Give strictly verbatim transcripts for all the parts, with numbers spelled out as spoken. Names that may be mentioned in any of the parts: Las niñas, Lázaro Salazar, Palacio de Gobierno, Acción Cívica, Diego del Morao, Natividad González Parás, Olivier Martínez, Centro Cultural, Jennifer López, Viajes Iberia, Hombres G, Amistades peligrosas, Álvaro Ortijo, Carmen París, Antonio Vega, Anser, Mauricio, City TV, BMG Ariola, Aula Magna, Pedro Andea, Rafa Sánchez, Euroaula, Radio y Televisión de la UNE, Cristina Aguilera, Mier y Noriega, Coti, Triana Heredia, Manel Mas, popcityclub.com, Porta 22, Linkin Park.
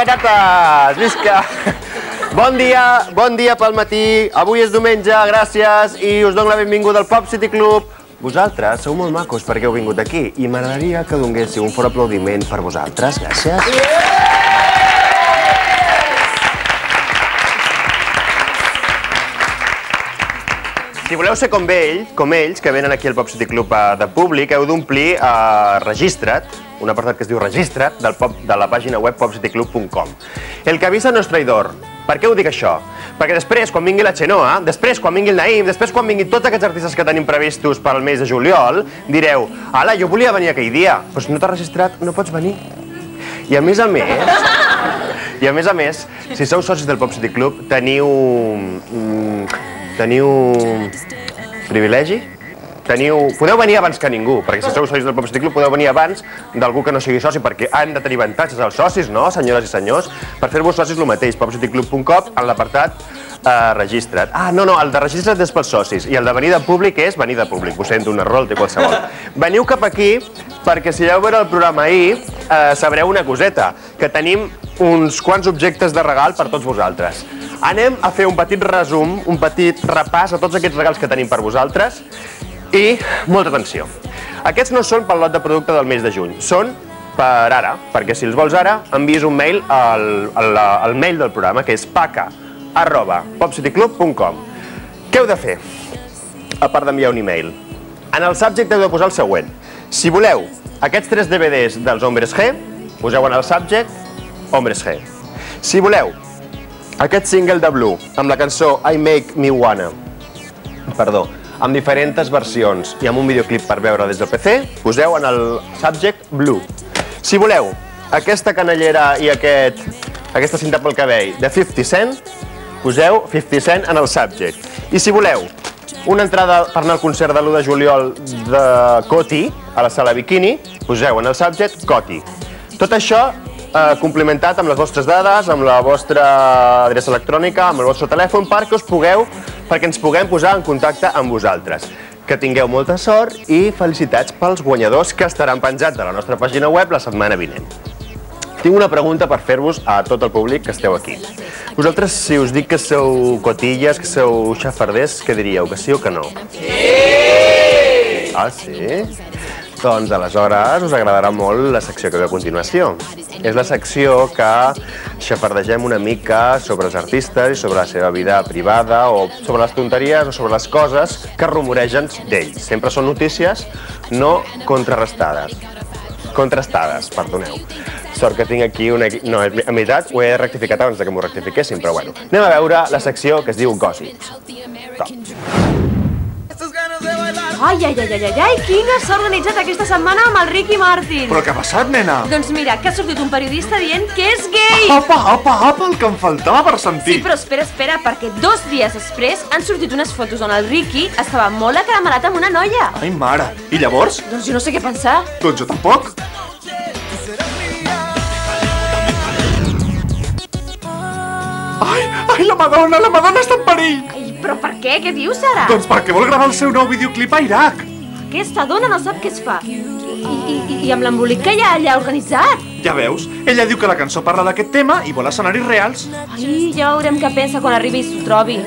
Patates, visca! Bon dia, bon dia pel matí, avui és diumenge, gràcies, i us dono la benvinguda al Pop City Club. Vosaltres sou molt macos perquè heu vingut aquí i m'agradaria que donguéssiu un fort aplaudiment per vosaltres, gràcies. Si voleu ser com ells, com ells que venen aquí al Pop City Club de públic, heu d'omplir registrat, un apartat que es diu Registra't, de la pàgina web pop city club punt com. El que avisa no és traïdor. Per què ho dic això? Perquè després, quan vingui la Xenoa, després quan vingui el Naim, després quan vinguin tots aquests artistes que tenim previstos per al mes de juliol, direu, ala, jo volia venir aquell dia, però si no t'has registrat no pots venir. I a més a més, i a més a més, si sou socis del Pop City Club, teniu... teniu... privilegi? Podeu venir abans que ningú, perquè si sou socis del Pop City Club podeu venir abans d'algú que no sigui soci, perquè han de tenir avantatges els socis, no, senyores i senyors? Per fer-vos socis el mateix, pop city club punt com, en l'apartat Registra't. Ah, no, no, el de Registra't és pels socis, i el de venir de públic és venir de públic. Ho sento, un error, el té qualsevol. Veniu cap aquí, perquè si vau veure el programa ahir, sabreu una coseta, que tenim uns quants objectes de regal per tots vosaltres. Anem a fer un petit resum, un petit repàs a tots aquests regals que tenim per vosaltres. I molta atenció. Aquests no són pel lot de producte del mes de juny, són per ara, perquè si els vols ara, envies un mail al mail del programa, que és paca arroba pop city club punt com. Què heu de fer? A part d'enviar un e-mail. En el subject heu de posar el següent. Si voleu aquests tres D V Ds dels Hombres G, poseu en el subject Hombres G. Si voleu aquest single de Blue, amb la cançó I Make Me Wanna, perdó, amb diferents versions i amb un videoclip per veure des del P C, poseu en el subject Blue. Si voleu aquesta canellera i aquesta cinta pel cabell de cinquanta cent, poseu cinquanta cent en el subject. I si voleu una entrada per anar al concert de l'u de juliol de Coti, a la sala Bikini, poseu en el subject Coti. Tot això complementat amb les vostres dades, amb la vostra adreça electrònica, amb el vostre telèfon, perquè us pugueu perquè ens puguem posar en contacte amb vosaltres. Que tingueu molta sort i felicitats pels guanyadors que estaran penjats de la nostra pàgina web la setmana vinent. Tinc una pregunta per fer-vos a tot el públic que esteu aquí. Vosaltres, si us dic que sou cotilles, que sou xafarders, què diríeu? Que sí o que no? Sí! Ah, sí? Doncs aleshores us agradarà molt la secció que ve a continuació. És la secció que xafardegem una mica sobre els artistes i sobre la seva vida privada o sobre les tonteries o sobre les coses que rumoregen d'ells. Sempre són notícies no contrarestades. Contrastades, perdoneu. Sort que tinc aquí una... No, en veritat ho he rectificat abans que m'ho rectifiquessin, però bueno. Anem a veure la secció que es diu Gossips. Top. Ai, ai, ai, ai, ai, quina s'ha organitzat aquesta setmana amb el Ricky Martin. Però què ha passat, nena? Doncs mira, que ha sortit un periodista dient que és gay. Apa, apa, apa, el que em faltava per sentir. Sí, però espera, espera, perquè dos dies després han sortit unes fotos on el Ricky estava molt acramarat amb una noia. Ai, mare, i llavors? Doncs jo no sé què pensar. Doncs jo tampoc. Ai, ai, la Madonna, la Madonna està en perill. Ai, però per què? Què dius, Sara? Doncs perquè vol gravar el seu nou videoclip a Iraq. Aquesta dona no sap què es fa. I amb l'embolic que ja l'ha organitzat. Ja veus, ella diu que la cançó parla d'aquest tema i vol escenaris reals. Ai, ja veurem què pensa quan arribi i s'ho trobi.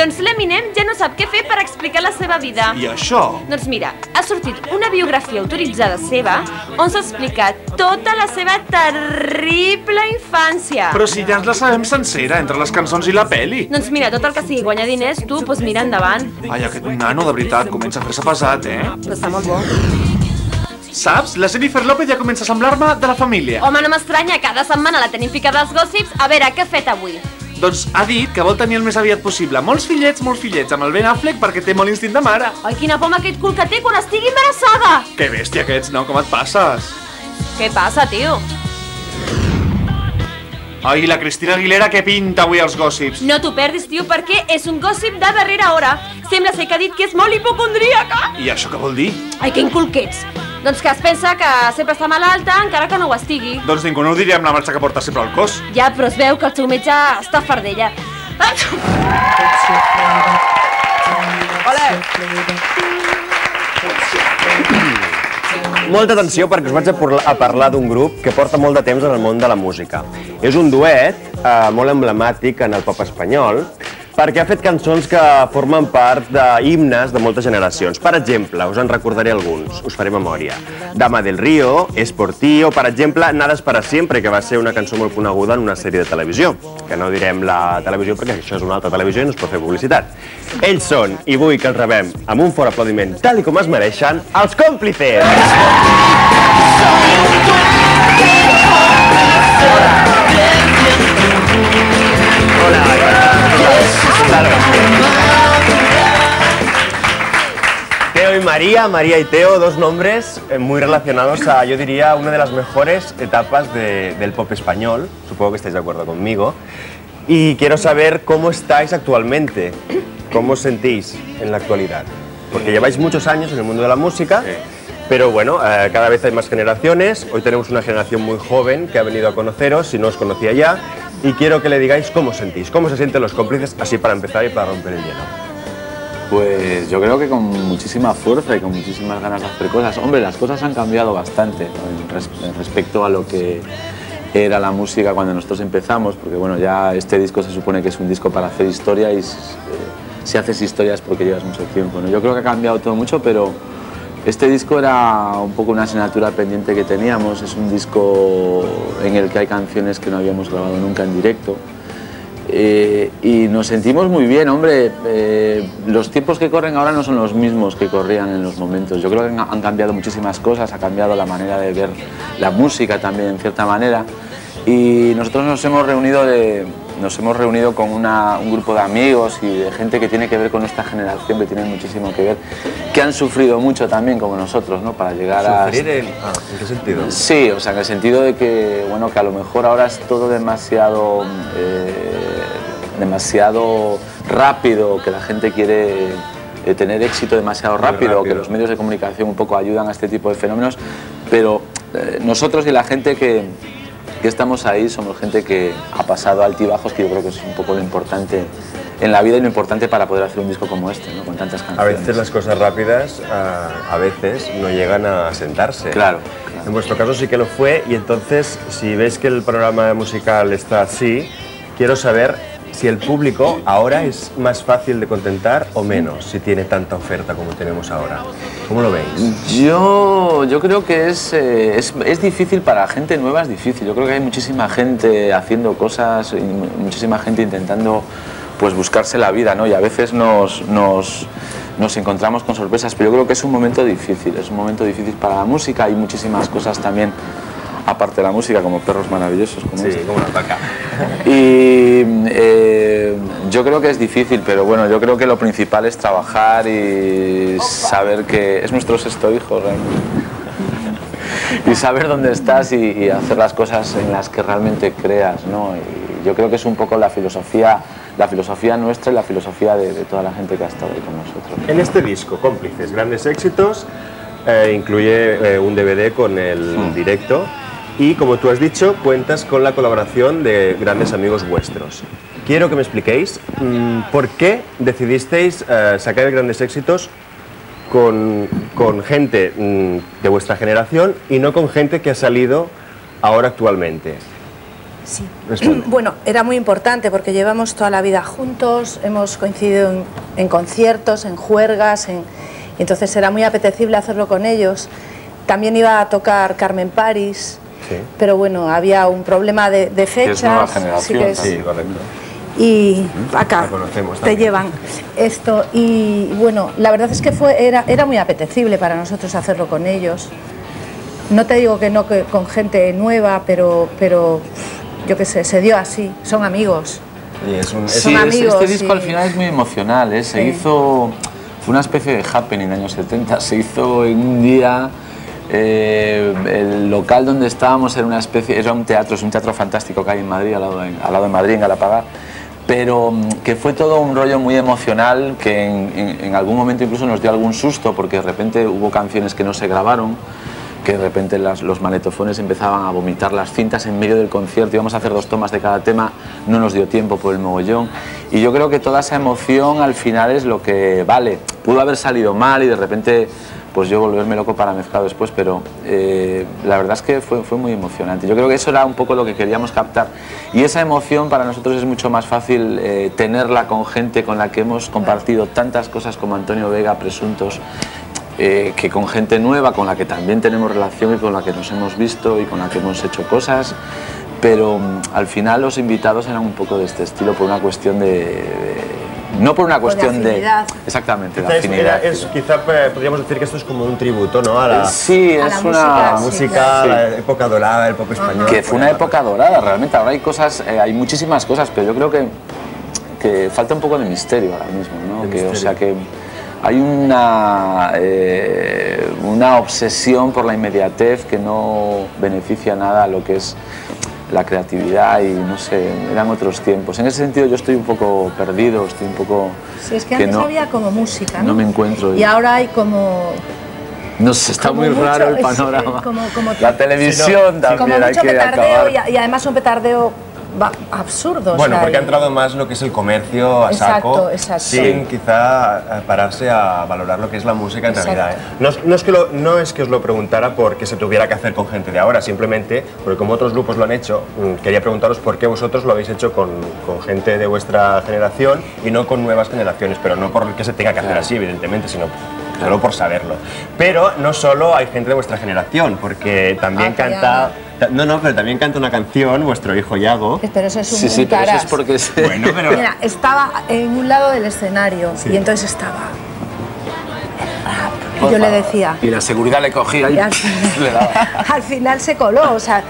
Doncs l'Eminem ja no sap què fer per explicar la seva vida. I això? Doncs mira, ha sortit una biografia autoritzada seva on s'explica tota la seva terrible infància. Però si ja ens la sabem sencera, entre les cançons i la pel·li. Doncs mira, tot el que sigui guanyar diners, tu, doncs mira endavant. Ai, aquest nano, de veritat, comença a fer-se pesat, eh? Però està molt bo. Saps? La Jennifer López ja comença a semblar-me de la família. Home, no m'estranya, cada setmana la tenim ficada als gossips. A veure, què ha fet avui? Doncs ha dit que vol tenir el més aviat possible molts fillets, molts fillets, amb el Ben Affleck perquè té molt instint de mare. Ai, quina poma aquest cul que té quan estigui embarassada! Que bèstia que ets, no? Com et passes? Què passa, tio? Ai, la Cristina Aguilera que pinta avui els gossips. No t'ho perdis, tio, perquè és un gossip de darrera hora. Sembla ser que ha dit que és molt hipocondríaca. I això què vol dir? Ai, que incul que ets. Doncs que es pensa que sempre està malalta, encara que no ho estigui. Doncs ningú no ho diria amb la marxa que porta sempre al cos. Ja, però es veu que el seu metge està fardella. Olé! Molta atenció perquè us vaig a parlar d'un grup que porta molt de temps en el món de la música. És un duet molt emblemàtic en el pop espanyol perquè ha fet cançons que formen part d'himnes de moltes generacions. Per exemple, us en recordaré alguns, us faré memòria. Dama del Río, Es por ti, o per exemple, Nades para siempre, que va ser una cançó molt coneguda en una sèrie de televisió, que no direm la televisió perquè això és una altra televisió i no es pot fer publicitat. Ells són, i vull que els rebem amb un fort aplaudiment, tal com es mereixen, Els Còmplices! Soy un duende còmplice. Hola, hola. Teo y María, María y Teo, dos nombres muy relacionados a, yo diría, una de las mejores etapas de, del pop español. Supongo que estáis de acuerdo conmigo. Y quiero saber cómo estáis actualmente, cómo os sentís en la actualidad. Porque lleváis muchos años en el mundo de la música, pero bueno, eh, cada vez hay más generaciones. Hoy tenemos una generación muy joven que ha venido a conoceros, si no os conocía ya. Y quiero que le digáis cómo os sentís, cómo se sienten los cómplices, así para empezar y para romper el hielo. Pues yo creo que con muchísima fuerza y con muchísimas ganas de hacer cosas. Hombre, las cosas han cambiado bastante, ¿no? Res- respecto a lo que era la música cuando nosotros empezamos, porque bueno, ya este disco se supone que es un disco para hacer historia y eh, si haces historias porque llevas mucho tiempo, ¿no? Yo creo que ha cambiado todo mucho, pero este disco era un poco una asignatura pendiente que teníamos. Es un disco en el que hay canciones que no habíamos grabado nunca en directo. Eh, y nos sentimos muy bien, hombre. Eh, los tiempos que corren ahora no son los mismos que corrían en los momentos. Yo creo que han cambiado muchísimas cosas, ha cambiado la manera de ver la música también, en cierta manera. Y nosotros nos hemos reunido, de, nos hemos reunido con una, un grupo de amigos y de gente que tiene que ver con nuestra generación, que tienen muchísimo que ver, que han sufrido mucho también, como nosotros, ¿no? Para llegar a... ¿Sufrir en, ah, en qué sentido? Sí, o sea, en el sentido de que, bueno, que a lo mejor ahora es todo demasiado, eh, demasiado rápido, que la gente quiere... de tener éxito demasiado rápido, rápido, que los medios de comunicación un poco ayudan a este tipo de fenómenos, pero eh, nosotros y la gente que, que estamos ahí somos gente que ha pasado altibajos, que yo creo que es un poco lo importante en la vida y lo importante para poder hacer un disco como este, ¿no? Con tantas canciones. A veces las cosas rápidas, a, a veces no llegan a sentarse. Claro, claro. En vuestro caso sí que lo fue, y entonces, si veis que el programa musical está así, quiero saber si el público ahora es más fácil de contentar o menos, si tiene tanta oferta como tenemos ahora. ¿Cómo lo veis? Yo, yo creo que es, eh, es, es difícil para gente nueva, es difícil. Yo creo que hay muchísima gente haciendo cosas, muchísima gente intentando pues buscarse la vida, ¿no? Y a veces nos, nos, nos encontramos con sorpresas, pero yo creo que es un momento difícil, es un momento difícil para la música. Hay muchísimas cosas también, aparte de la música, como Perros Maravillosos, como sí, este, como una vaca. Y eh, yo creo que es difícil, pero bueno, yo creo que lo principal es trabajar y Opa. saber que es nuestro sexto hijo, realmente. Y saber dónde estás y, y hacer las cosas en las que realmente creas, ¿no? Y yo creo que es un poco la filosofía, la filosofía nuestra y la filosofía de, de toda la gente que ha estado ahí con nosotros. En este disco, Cómplices, grandes éxitos, eh, incluye eh, un D V D con el sí. directo. Y, como tú has dicho, cuentas con la colaboración de grandes amigos vuestros. Quiero que me expliquéis mmm, por qué decidisteis eh, sacar grandes éxitos con, con gente mmm, de vuestra generación y no con gente que ha salido ahora actualmente. Sí. Responde. Bueno, era muy importante porque llevamos toda la vida juntos, hemos coincidido en, en conciertos, en juergas, en, entonces era muy apetecible hacerlo con ellos. También iba a tocar Carmen París. Sí. Pero bueno, había un problema de, de fechas. Es nueva generación, que es, sí, correcto. Y acá te llevan esto. Y bueno, la verdad es que fue, era, era muy apetecible para nosotros hacerlo con ellos. No te digo que no que con gente nueva, pero, pero yo qué sé, se dio así. Son amigos. Sí, es un, Son sí, amigos, este disco sí. al final es muy emocional, ¿eh? Se sí. hizo una especie de happening en los años setenta. Se hizo en un día... Eh, el local donde estábamos era una especie, era un teatro, es un teatro fantástico que hay en Madrid, al lado de, al lado de Madrid, en Galapagar, pero que fue todo un rollo muy emocional, que en, en, en algún momento incluso nos dio algún susto, porque de repente hubo canciones que no se grabaron, que de repente las, los maletofones empezaban a vomitar las cintas en medio del concierto, íbamos a hacer dos tomas de cada tema, no nos dio tiempo por el mogollón, y yo creo que toda esa emoción al final es lo que vale. Pudo haber salido mal y de repente pues yo volverme loco para mezclar después, pero eh, la verdad es que fue, fue muy emocionante. Yo creo que eso era un poco lo que queríamos captar, y esa emoción para nosotros es mucho más fácil eh, tenerla con gente con la que hemos compartido tantas cosas como Antonio Vega, Presuntos, Eh, que con gente nueva, con la que también tenemos relación y con la que nos hemos visto y con la que hemos hecho cosas, pero um, al final los invitados eran un poco de este estilo por una cuestión de... de no por una cuestión de... de exactamente, quizá de afinidad. Es, era, es, quizá podríamos decir que esto es como un tributo, ¿no? A la, sí, es a la una... música, sí, música sí. La época dorada, el pop español. Que fue una época dorada, realmente. Ahora hay cosas, eh, hay muchísimas cosas, pero yo creo que, que falta un poco de misterio ahora mismo, ¿no? Que, misterio. O sea que... Hay una, eh, una obsesión por la inmediatez que no beneficia nada a lo que es la creatividad, y no sé, eran otros tiempos. En ese sentido yo estoy un poco perdido, estoy un poco... Sí, es que, que antes no, había como música, ¿no? No me encuentro. Y ahora hay como... No sé, está como muy mucho, raro el panorama. Es, como, como la televisión sino, también como hay mucho que petardeo y, y además un petardeo... Va, absurdo. Bueno, o sea, porque ha entrado más lo que es el comercio a exacto, saco, exacto. sin quizá pararse a valorar lo que es la música en exacto. realidad. ¿eh? No, no, es que lo, no es que os lo preguntara porque se tuviera que hacer con gente de ahora, simplemente porque como otros grupos lo han hecho, quería preguntaros por qué vosotros lo habéis hecho con, con gente de vuestra generación y no con nuevas generaciones, pero no porque se tenga que hacer así, evidentemente, sino... solo por saberlo. Pero no solo hay gente de vuestra generación, porque también ah, canta... Ta, no, no, pero también canta una canción vuestro hijo Iago. Pero eso es un... Sí, sí, pero eso es porque... Se... Bueno, pero... Mira, estaba en un lado del escenario sí. y entonces estaba... Y yo le decía... Y la seguridad le cogía y... y al, final, le daba. Al final se coló, o sea...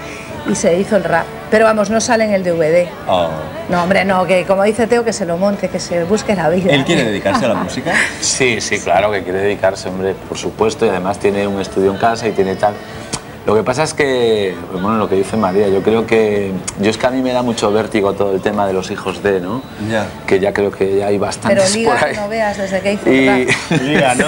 Y se hizo el rap. Pero vamos, no sale en el D V D. Oh. No, hombre, no, que como dice Teo, que se lo monte, que se busque la vida. ¿Él quiere dedicarse a la música? Sí, sí, claro que quiere dedicarse, hombre, por supuesto, y además tiene un estudio en casa y tiene tal. Lo que pasa es que, bueno, lo que dice María, yo creo que... Yo es que a mí me da mucho vértigo todo el tema de los hijos de, ¿no? Ya. Que ya creo que ya hay bastantes. Pero liga por ahí. Que no veas desde que hizo el rap. Liga, ¿no?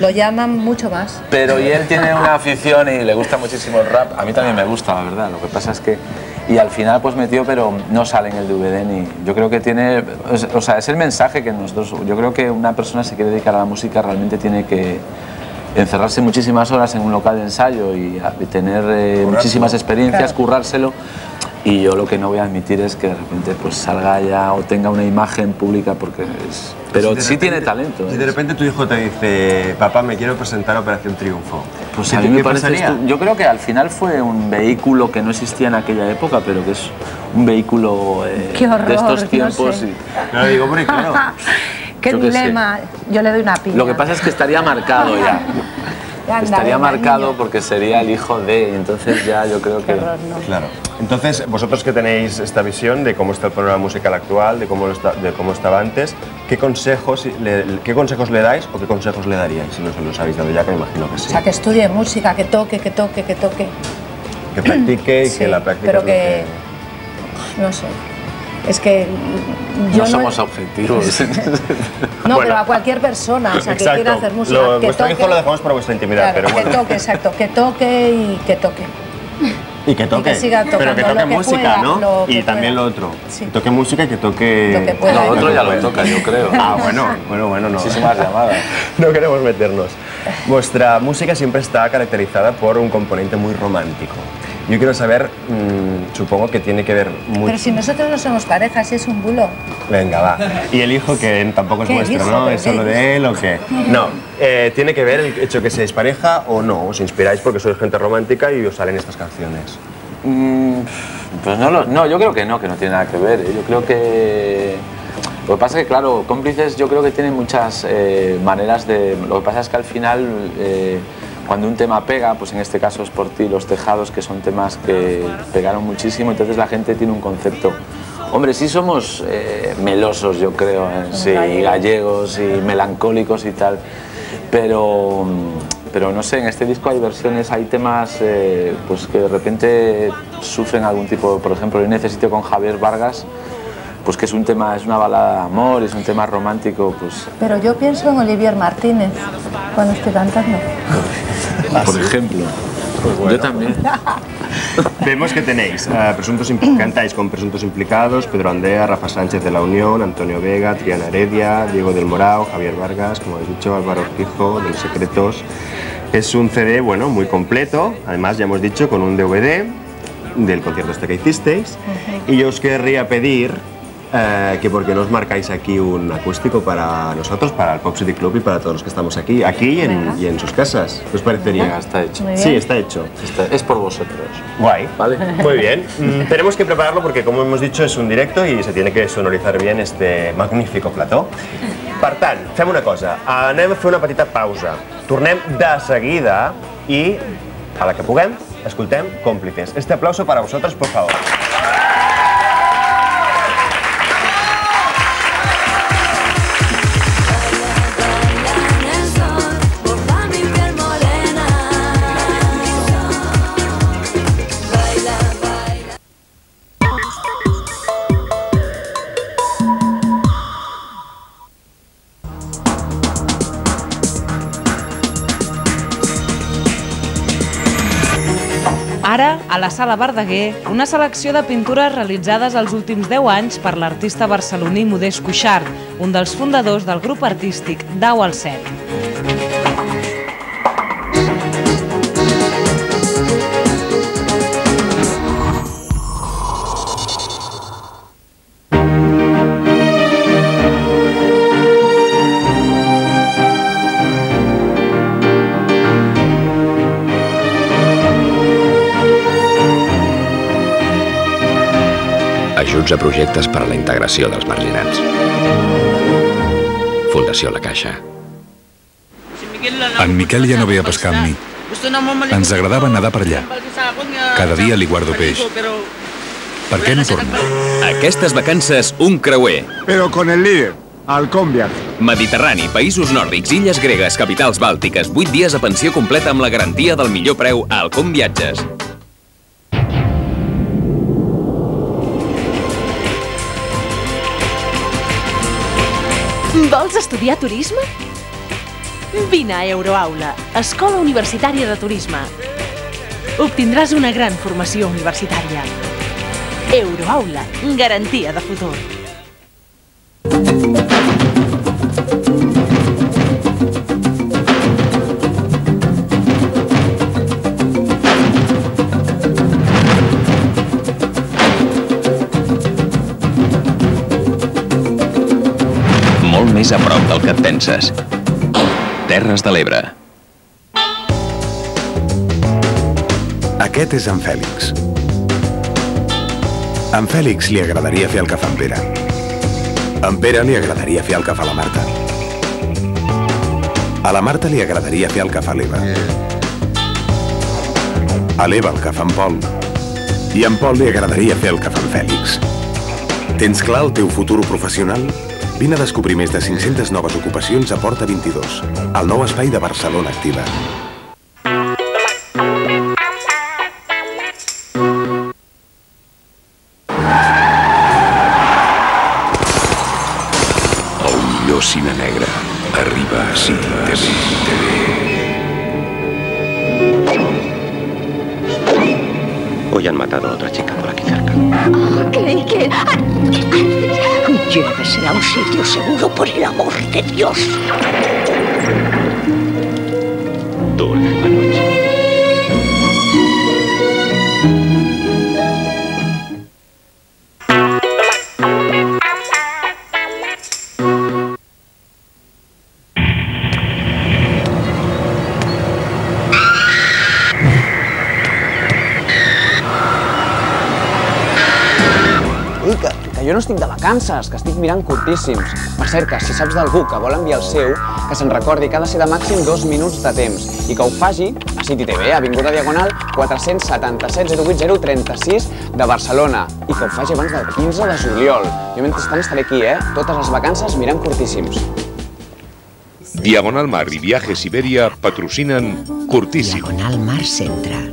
Lo llaman mucho más. Pero y él tiene una afición y le gusta muchísimo el rap. A mí también me gusta, la verdad. Lo que pasa es que... Y al final pues metió, pero no sale en el D V D ni... Yo creo que tiene... O sea, es el mensaje que nosotros... Yo creo que una persona se quiere dedicar a la música realmente tiene que... encerrarse muchísimas horas en un local de ensayo y tener eh, muchísimas experiencias, claro. currárselo, y yo lo que no voy a admitir es que de repente pues salga ya o tenga una imagen pública, porque es... Pero si sí repente, tiene talento. Si de repente tu hijo te dice, papá, me quiero presentar a Operación Triunfo. Pues a mí me parece estu... Yo creo que al final fue un vehículo que no existía en aquella época, pero que es un vehículo eh, Qué horror, de estos tiempos. No sé. y... no, digo, porque claro. Qué yo dilema, que yo le doy una piña. Lo que pasa es que estaría marcado ya. ya anda, estaría marcado niña. Porque sería el hijo de, entonces ya yo creo que... Error, no. Claro. Entonces, vosotros que tenéis esta visión de cómo está el panorama musical actual, de cómo, lo está, de cómo estaba antes, ¿qué consejos le, ¿qué consejos le dais o qué consejos le daríais? Si no se los habéis dado ya, que me imagino que sí. O sea, que estudie música, que toque, que toque, que toque. Que practique y sí, que la practique. Pero que... que... No sé. Es que yo no somos no... objetivos. No, bueno. Pero a cualquier persona, o sea, exacto. que quiera hacer música. Lo, que vuestro toque, hijo lo dejamos para vuestra intimidad, claro, pero bueno. Que toque, exacto, que toque y que toque. Y que toque, y que siga pero que toque música, que pueda, ¿no? Y también pueda. Lo otro, sí. que toque música y que toque... Lo que pueda, no, lo otro ya lo toca, yo creo. Ah, bueno, bueno, bueno, no. Muchísimas llamadas. No queremos meternos. Vuestra música siempre está caracterizada por un componente muy romántico. Yo quiero saber, mmm, supongo que tiene que ver mucho... Pero si nosotros no somos pareja, si es un bulo. Venga, va. ¿Y el hijo que tampoco es vuestro, no? ¿Es solo de él o qué? No, eh, ¿tiene que ver el hecho que seáis pareja o no? ¿Os inspiráis porque sois gente romántica y os salen estas canciones? Mm, pues no, lo, no, yo creo que no, que no tiene nada que ver. ¿eh? Yo creo que... Lo que pasa es que, claro, Cómplices yo creo que tienen muchas eh, maneras de... Lo que pasa es que al final... Eh, Cuando un tema pega, pues en este caso es Por Ti, Los Tejados, que son temas que pegaron muchísimo, entonces la gente tiene un concepto. Hombre, sí somos eh, melosos, yo creo, ¿eh? sí, y gallegos y melancólicos y tal, pero, pero no sé, en este disco hay versiones, hay temas eh, pues que de repente sufren algún tipo, por ejemplo, yo necesito con Javier Vargas, pues que es un tema, es una balada de amor, es un tema romántico, pues... Pero yo pienso en Olivier Martínez cuando estoy cantando. Por ejemplo, pues bueno, yo también. Vemos que tenéis, uh, presuntos cantáis con Presuntos Implicados, Pedro Andea, Rafa Sánchez de la Unión, Antonio Vega, Triana Heredia, Diego del Morao, Javier Vargas, como habéis dicho, Álvaro Ortijo, de Los Secretos. Es un C D, bueno, muy completo, además ya hemos dicho, con un D V D del concierto este que hicisteis. Uh-huh. Y yo os querría pedir uh, que porque nos marcáis aquí un acústico para nosotros, para el Pop City Club y para todos los que estamos aquí, aquí y en, y en sus casas. ¿Os parecería? Venga, está hecho. Sí, está hecho. Está, es por vosotros. Guay. Vale. Muy bien. Mm, tenemos que prepararlo porque, como hemos dicho, es un directo y se tiene que sonorizar bien este magnífico plató. Per tant, fem una cosa. Anem a fer una petita pausa. Tornem de seguida i, a la que puguem, escoltem Còmplices. Este aplauso para vosotros, por favor. Ara, a la Sala Verdaguer, una selecció de pintures realitzades els últims deu anys per l'artista barceloní Modest Cuixart, un dels fundadors del grup artístic Dau al set. Ajuts a projectes per a la integració dels marginats. Fundació La Caixa. En Miquel ja no ve a pescar amb mi. Ens agradava nedar per allà. Cada dia li guardo peix. Per què no torna? Aquestes vacances, un creuer. Però con el líder, al Conviat. Mediterrani, països nòrdics, illes gregues, capitals bàltiques, vuit dies a pensió completa amb la garantia del millor preu a Alcom Viatges. Vols estudiar turisme? Vine a Euroaula, Escola Universitària de Turisme. Obtindràs una gran formació universitària. Euroaula, garantia de futur. Més a prop del que et penses. Terres de l'Ebre. Aquest és en Fèlix. En Fèlix li agradaria fer el que fa en Pere. En Pere li agradaria fer el que fa la Marta. A la Marta li agradaria fer el que fa l'Eva. A l'Eva el que fa en Pol. I en Pol li agradaria fer el que fa en Fèlix. Tens clar el teu futur professional? Vine a descobrir més de cinc-centes noves ocupacions a Porta vint-i-dos, el nou espai de Barcelona Activa. El millor cine negre arriba a City T V. Hoy han matado a otra chica por aquí cerca. Oh, creí que... Llévesela a un sitio seguro, por el amor de Dios. Dulce noche. Jo no estic de vacances, que estic mirant curtíssims. Per cert, que si saps d'algú que vol enviar el seu, que se'n recordi que ha de ser de màxim dos minuts de temps i que ho faci a City T V, avinguda Diagonal quatre-cents setanta-set zero vuit zero trenta-sis de Barcelona i que ho faci abans del quinze de juliol. Jo mentrestant estaré aquí, eh? Totes les vacances mirant curtíssims. Diagonal Mar i Viajes Iberia patrocinen Curtíssim. Diagonal Mar Centre.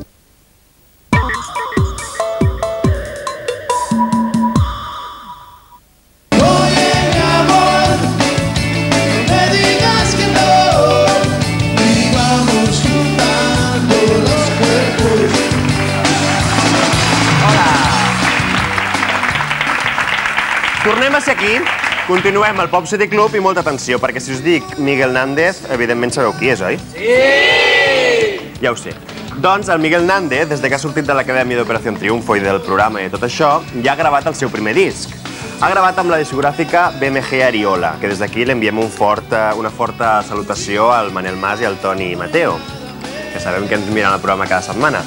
Tornem a ser aquí, continuem al Pop City Club i molta atenció, perquè si us dic Miguel Nández, evidentment sabeu qui és, oi? Sí! Ja ho sé. Doncs el Miguel Nández, des que ha sortit de l'Acadèmia d'Operació Triunfo i del programa i tot això, ja ha gravat el seu primer disc. Ha gravat amb la discogràfica B M G Ariola, que des d'aquí l'enviem una forta salutació al Manel Mas i al Toni Mateo, que sabem que ens miren el programa cada setmana.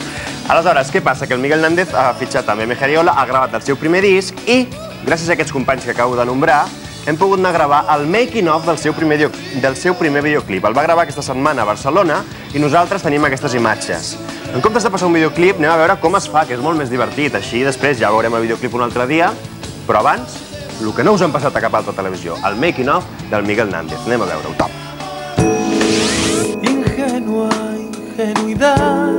Aleshores, què passa? Que el Miguel Nández ha fitxat amb B M G Ariola, ha gravat el seu primer disc i, gràcies a aquests companys que acabo de nombrar, hem pogut anar a gravar el making-of del seu primer videoclip. El va gravar aquesta setmana a Barcelona i nosaltres tenim aquestes imatges. En comptes de passar un videoclip, anem a veure com es fa, que és molt més divertit. Així després ja veurem el videoclip un altre dia, però abans, el que no us han passat a cap altra televisió, el making-of del Miguel Nández. Anem a veure-ho, top. Ingenua ingenuidad,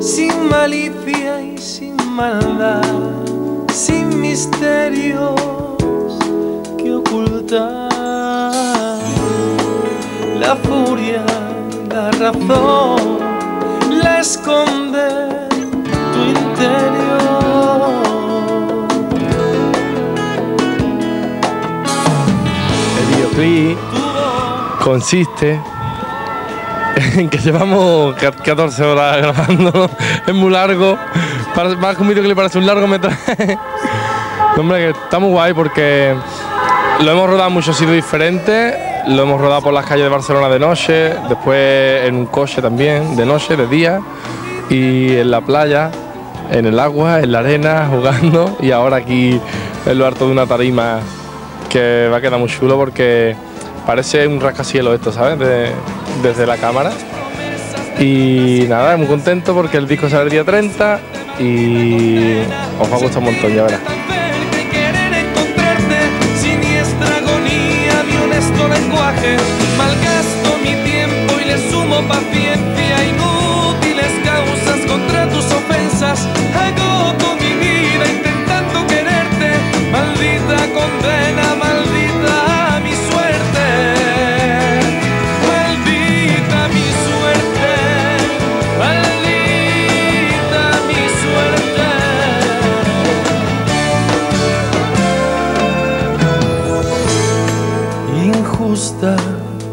sin malicia y sin maldad, sin misterios que ocultar. La furia, la razón, la esconde en tu interior. El videoclip consiste en que llevamos catorce horas grabando, es muy largo. Más que un videoclip parece un largometraje. Hombre, que está muy guay porque lo hemos rodado en muchos sitios diferentes. Lo hemos rodado por las calles de Barcelona de noche, después en un coche también, de noche, de día, y en la playa, en el agua, en la arena, jugando, y ahora aquí en lo harto de una tarima que va a quedar muy chulo porque parece un rascacielos esto, ¿sabes? De, desde la cámara. Y nada, muy contento porque el disco sale el día treinta y os va a gustar un montón, ya verás.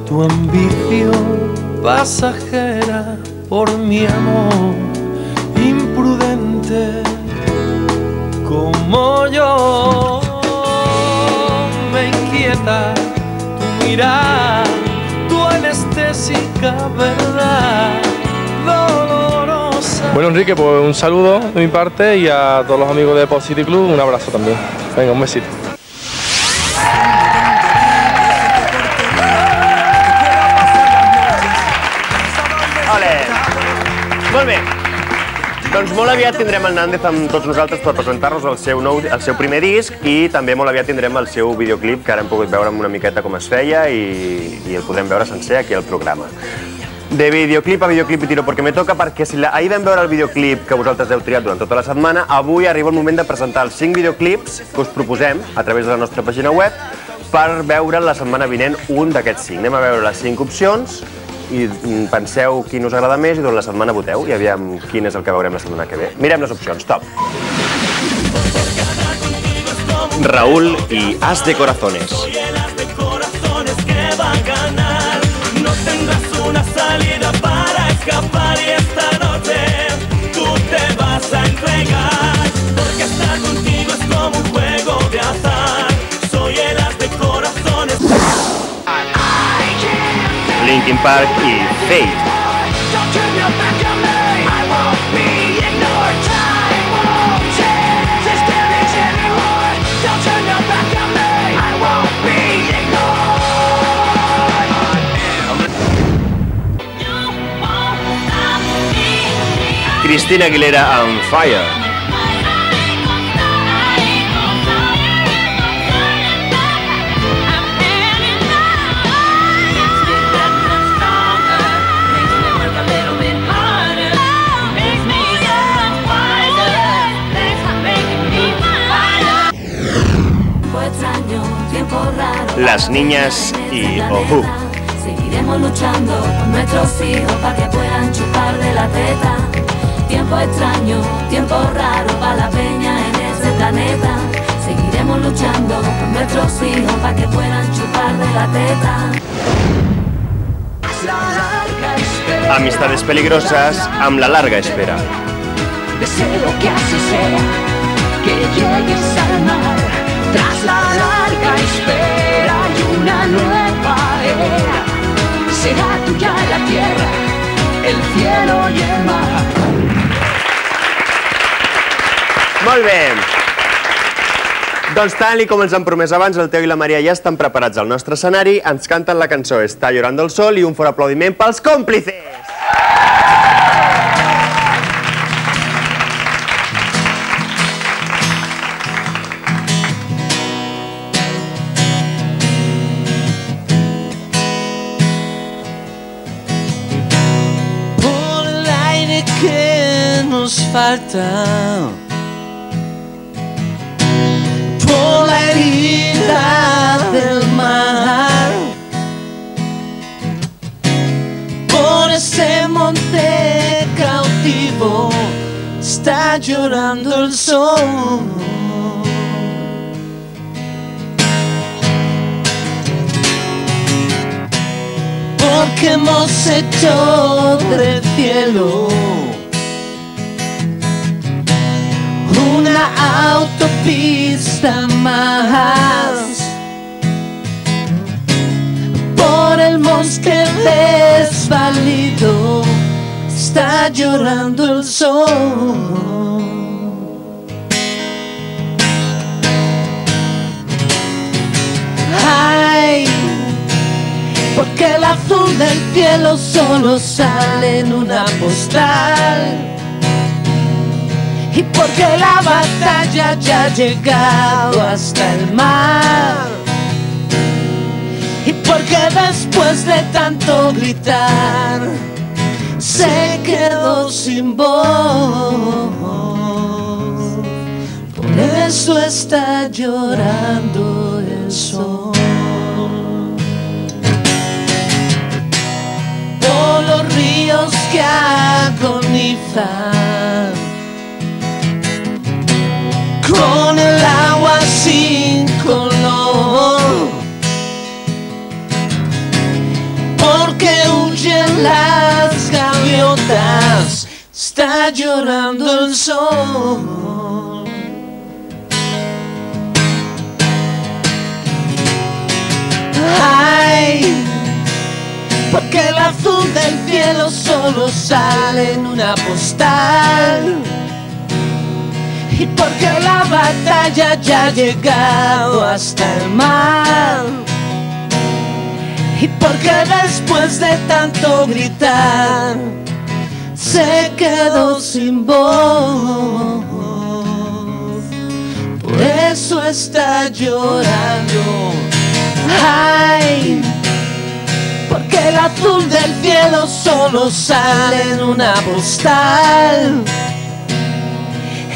Tu ambición pasajera por mi amor, imprudente como yo. Me inquieta tu mirada, tu anestésica verdad dolorosa. Bueno, Enrique, pues un saludo de mi parte y a todos los amigos de Pop City Club un abrazo también. Venga, un besito. Molt bé, doncs molt aviat tindrem el Nández amb tots nosaltres per presentar-nos el seu primer disc i també molt aviat tindrem el seu videoclip, que ara hem pogut veure una miqueta com es feia i el podrem veure sencer aquí al programa. De videoclip a videoclip i tiro perquè me toca, perquè si ahir vam veure el videoclip que vosaltres heu triat durant tota la setmana, avui arriba el moment de presentar els cinc videoclips que us proposem a través de la nostra pàgina web per veure la setmana vinent un d'aquests cinc. Anem a veure les cinc opcions i penseu quin us agrada més i durant la setmana voteu i aviam quin és el que veurem la setmana que ve. Mirem les opcions, top. Raúl i As de Corazones. Linkin Park i Fate. Cristina Aguilera amb Fire. Las Niñas y Ohu. Seguiremos luchando por nuestros hijos para que puedan chupar de la teta. Tiempo extraño, tiempo raro para la peña en ese planeta. Seguiremos luchando por nuestros hijos para que puedan chupar de la teta. Amistades peligrosas, amb la larga espera. Deseo que así sea, que llegues al mar, tras la larga espera y una nueva era. Será tuya la tierra, el cielo y el mar. Molt bé! Doncs tal com els han promès abans, el Teo i la Maria ja estan preparats al nostre escenari, ens canten la cançó Està llorant del sol i un fort aplaudiment pels còmplices! Falta por la herida del mar, por ese monte cautivo está llorando el sol. Porque hemos hecho del cielo una autopista más, por el bosque desvalido está llorando el sol. Ay, porque el azul del cielo solo sale en una postal. Y porque la batalla ya ha llegado hasta el mar. Y porque después de tanto gritar se quedó sin voz. Por eso está llorando el sol. Por los ríos que agonizan con el agua sin color, porque huyen las gaviotas, está llorando el sol. Ay, porque el azul del cielo solo sale en una postal. Y porque la batalla ya ha llegado hasta el mar. Y porque después de tanto gritar se quedó sin voz. Por eso está llorando. Ay, porque el azul del cielo solo sale en una postal.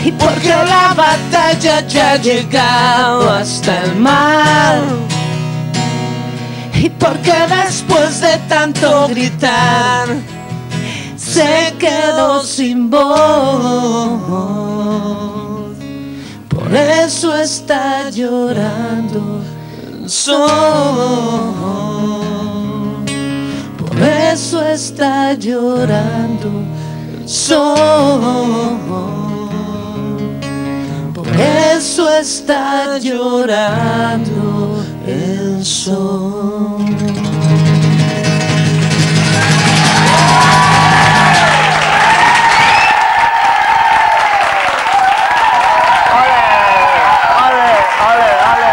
Y porque la batalla ya ha llegado hasta el mar. Y porque después de tanto gritar se quedó sin voz. Por eso está llorando el sol. Por eso está llorando el sol. Eso está llorando el sol. ¡Ole! ¡Ole! ¡Ole! ¡Ole!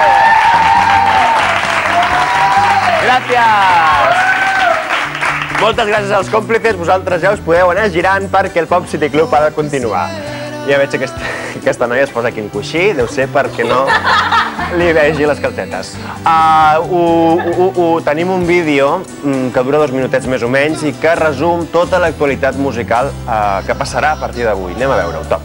Gràcies! Moltes gràcies als còmplices. Vosaltres ja us podeu anar girant perquè el Pop City Club ha de continuar. Ja veig que està... Aquesta noia es posa aquí un coixí, deu ser perquè no li vegi les calcetes. Tenim un vídeo que dura dos minutets més o menys i que resum tota l'actualitat musical que passarà a partir d'avui. Anem a veure-ho, top.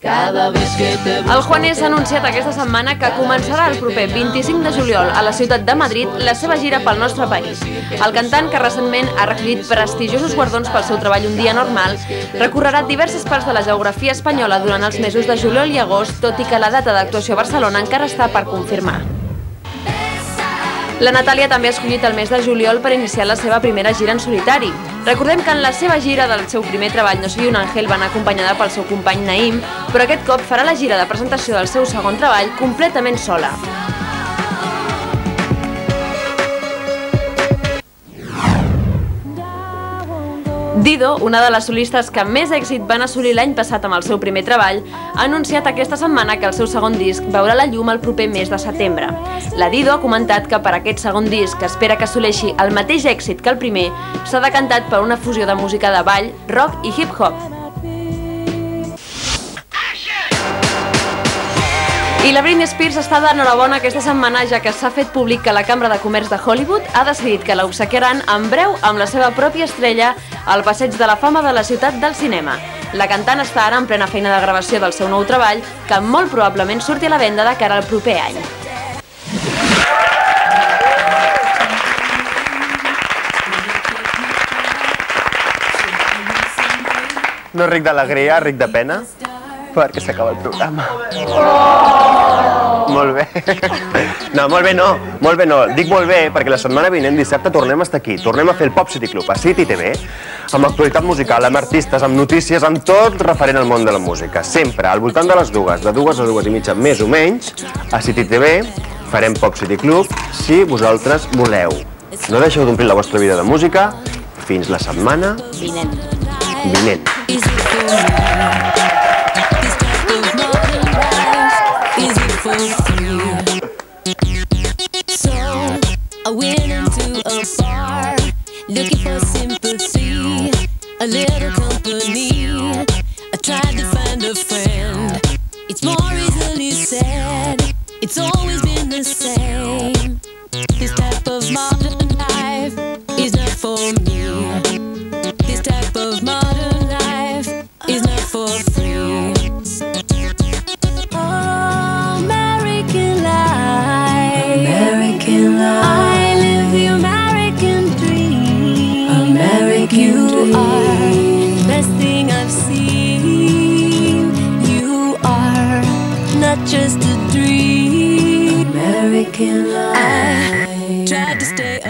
El Juanés ha anunciat aquesta setmana que començarà el proper vint-i-cinc de juliol a la ciutat de Madrid la seva gira pel nostre país. El cantant, que recentment ha recollit prestigiosos guardons pel seu treball Un dia normal, recorrerà diverses parts de la geografia espanyola durant els mesos de juliol i agost, tot i que la data d'actuació a Barcelona encara està per confirmar. La Natàlia també ha escollit el mes de juliol per iniciar la seva primera gira en solitari. Recordem que en la seva gira del seu primer treball, No soy un ángel, va anar acompanyada pel seu company Naim, però aquest cop farà la gira de presentació del seu segon treball completament sola. Dido, una de les solistes que més èxit van assolir l'any passat amb el seu primer treball, ha anunciat aquesta setmana que el seu segon disc veurà la llum el proper mes de setembre. La Dido ha comentat que per aquest segon disc, que espera que assoleixi el mateix èxit que el primer, s'ha decantat per una fusió de música de ball, rock i hip-hop. I la Britney Spears està d'enhorabona aquesta setmana, ja que s'ha fet públic que la Cambra de Comerç de Hollywood ha decidit que l'obsequiaran en breu amb la seva pròpia estrella al Passeig de la Fama de la Ciutat del Cinema. La cantant està ara en plena feina de gravació del seu nou treball, que molt probablement surti a la venda de cara al proper any. No ric d'alegria, ric de pena, perquè s'acaba el programa. Molt bé. No, molt bé no, molt bé no. Dic molt bé perquè la setmana vinent, dissabte, tornem a estar aquí. Tornem a fer el Pop City Club a City T V, amb actualitat musical, amb artistes, amb notícies, amb tot referent al món de la música. Sempre, al voltant de les dues, de dues a dues i mitja, més o menys, a City T V farem Pop City Club si vosaltres voleu. No deixeu d'omplir la vostra vida de música. Fins la setmana vinent. Vinent. So I went into a bar, looking for sympathy, a little company. I tried to find a friend. It's more easily said, it's always been the same. This type of modern life is not for me. This type of modern life is not for free. I live the American dream. American you dream. Are best thing I've seen. You are not just a dream. American life. I tried to stay